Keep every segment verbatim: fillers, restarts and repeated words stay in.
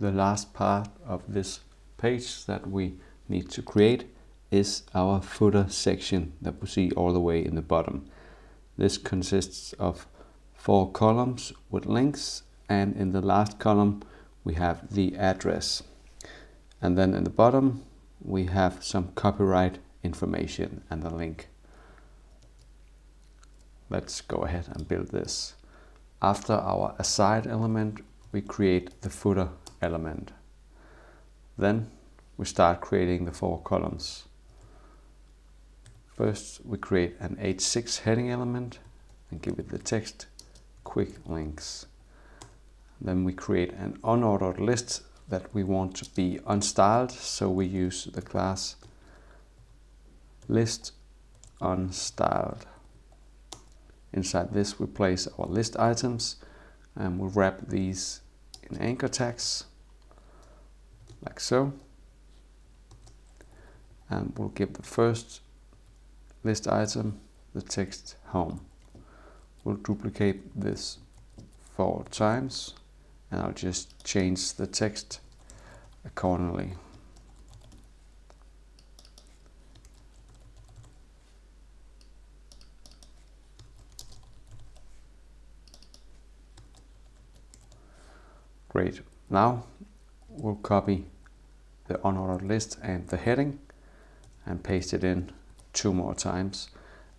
the last part of this page that we need to create is our footer section that we see all the way in the bottom. This consists of four columns with links, and in the last column we have the address. And then in the bottom we have some copyright information and the link. Let's go ahead and build this. After our aside element, we create the footer element. Then we start creating the four columns. First, we create an H six heading element and give it the text quick links. Then we create an unordered list that we want to be unstyled, so we use the class list unstyled. Inside this, we place our list items and we wrap these in anchor tags, like so. And we'll give the first list item the text home. We'll duplicate this four times and I'll just change the text accordingly. Great. Now we'll copy the unordered list and the heading and paste it in two more times,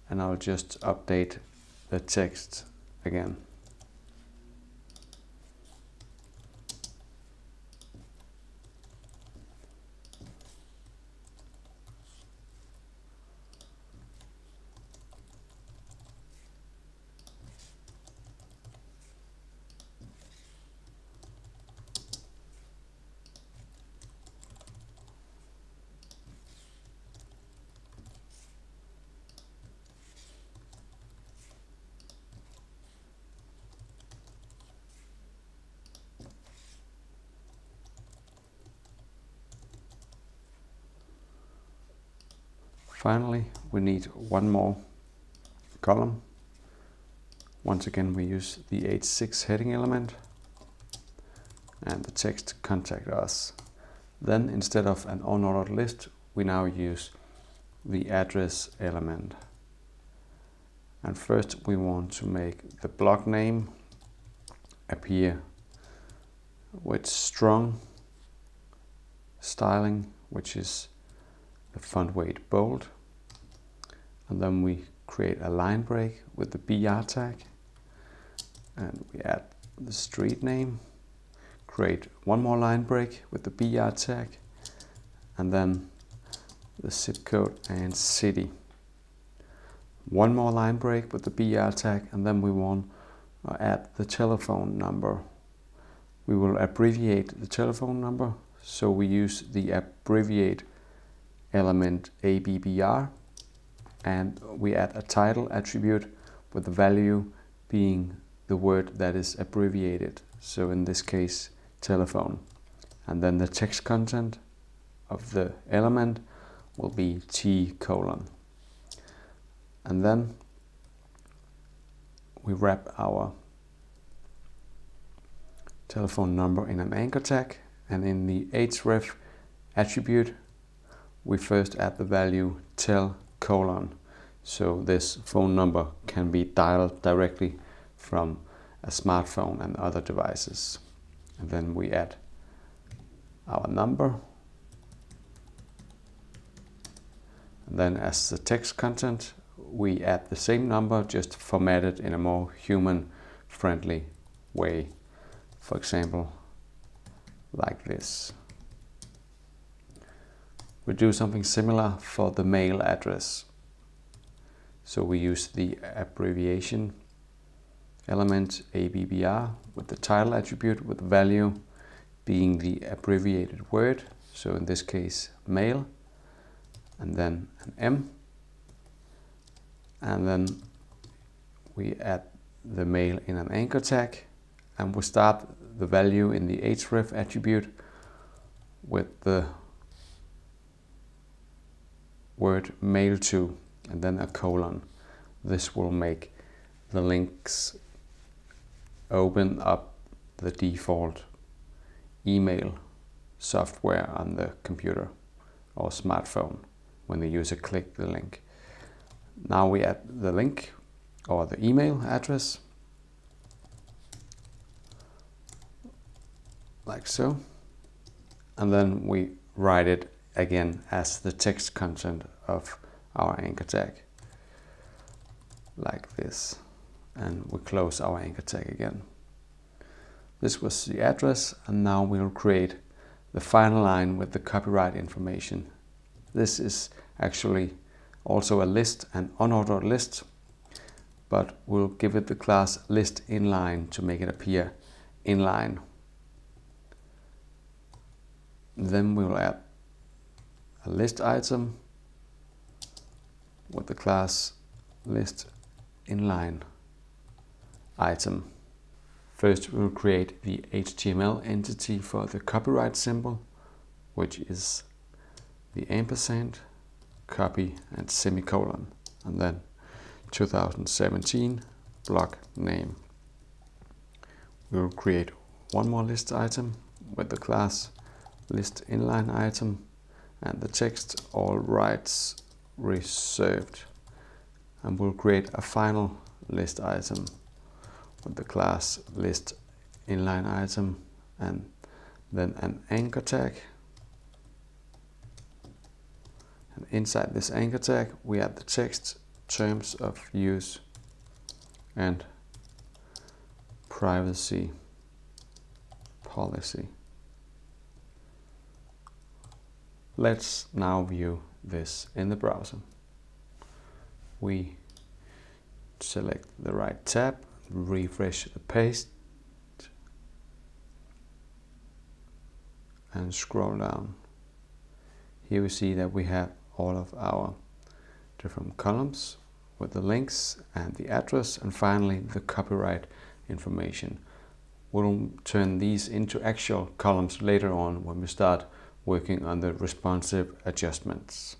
and I'll just update the text again. Finally, we need one more column. Once again, we use the H six heading element and the text contact us. Then instead of an unordered list, we now use the address element. And first we want to make the block name appear with strong styling, which is the font weight bold. And then we create a line break with the B R tag, and we add the street name, create one more line break with the B R tag, and then the zip code and city. One more line break with the B R tag, and then we want to add the telephone number. We will abbreviate the telephone number, so we use the abbreviate element A B B R, and we add a title attribute with the value being the word that is abbreviated, so in this case telephone. And then the text content of the element will be T colon. And then we wrap our telephone number in an anchor tag, and in the href attribute we first add the value tel colon, so this phone number can be dialed directly from a smartphone and other devices. And then we add our number. And then as the text content, we add the same number, just formatted in a more human-friendly way. For example, like this. We do something similar for the mail address. So we use the abbreviation element A B B R with the title attribute with the value being the abbreviated word. So in this case, mail, and then an M. And then we add the mail in an anchor tag, and we start the value in the href attribute with the word mail to, and then a colon. This will make the links open up the default email software on the computer or smartphone when the user clicked the link. Now we add the link or the email address, like so, and then we write it again as the text content of our anchor tag, like this, and we close our anchor tag again. This was the address, and now we'll create the final line with the copyright information. This is actually also a list, an unordered list, but we'll give it the class list inline to make it appear inline. Then we'll add a list item with the class list inline item. First, we'll create the H T M L entity for the copyright symbol, which is the ampersand, copy and semicolon, and then two thousand seventeen blog name. We'll create one more list item with the class list inline item and the text all rights reserved, and we'll create a final list item with the class list inline item and then an anchor tag, and inside this anchor tag we add the text terms of use and privacy policy. Let's now view this in the browser. We select the right tab, refresh the page, and scroll down. Here we see that we have all of our different columns with the links and the address, and finally the copyright information. We'll turn these into actual columns later on when we start working on the responsive adjustments.